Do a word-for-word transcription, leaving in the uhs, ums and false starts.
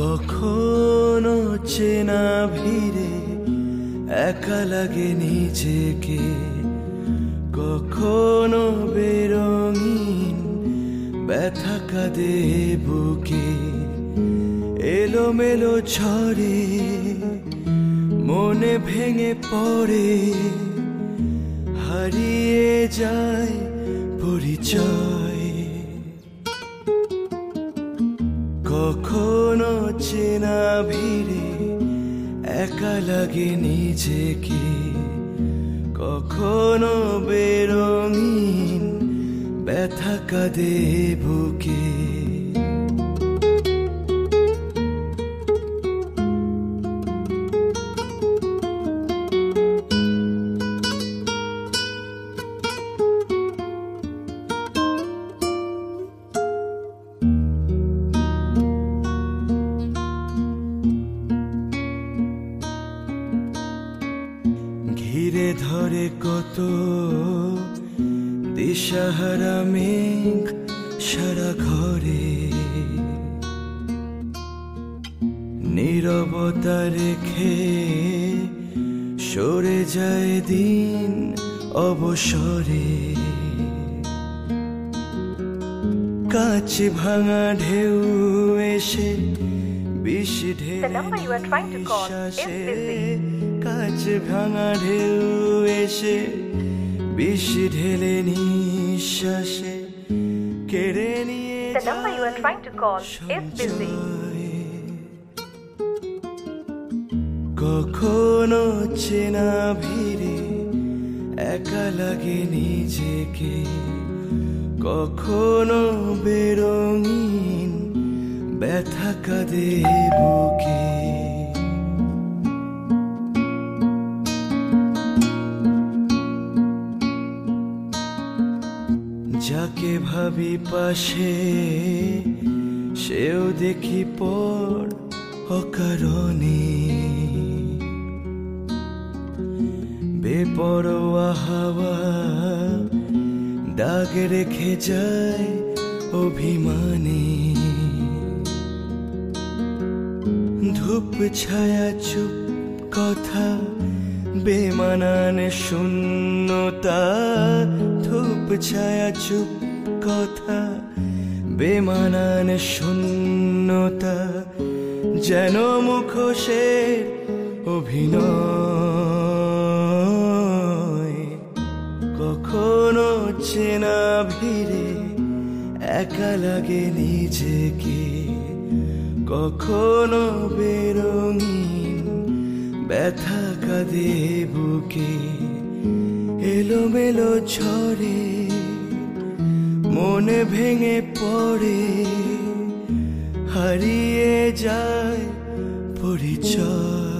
কখনো চেনা ভিড়ে একা লাগে নিজেকে, কখনো বেরঙিন ব্যথা কাঁদে বুকে, এলোমেলো ঝড়ে মনে ভেঙে পড়ে, হারিয়ে যায় পরিচয়। কখনো চেনা ভিড়ে একা লাগে নিজেকে, কখনো বেরঙিন ব্যথা কাঁদে বুকে। ঘিরে ধরে কত দিশাহারা মেঘ সারা ঘরে, নীরবতা রেখে সরে যায় দিন অবসরে, কাঁচ ভাঙা ঢেউ এসে বিষ ঢেলে নিঃশ্বাসে, কাঁচ ভাঙা ঢেউ এসে বিষ ঢেলে নিঃশ্বাসে, কেড়ে নিয়ে কখনো চেনা ভিড়ে একা লাগে নিজেকে, কখনো বেরঙিন ব্যথা কাঁদে বুকে। যাকে ভাবি পাশে সেও দেখি পর অকারণে, বেপরোয়া হাওয়া দাগ রেখে যায় অভিমানে, ধূপ ছায়া চুপ কথা বেমানান শূন্যতা, ধূপ ছায়া চুপ কথা বেমানান শূন্যতা, যেন মুখোশের অভিনয়। কখনো চেনা ভিড়ে একা লাগে নিজেকে, কখনো বেরঙিন ব্যথা কাঁদে বুকে, এলোমেলো ঝড়ে মনে ভেঙে পড়ে, হারিয়ে যায় পরিচয়।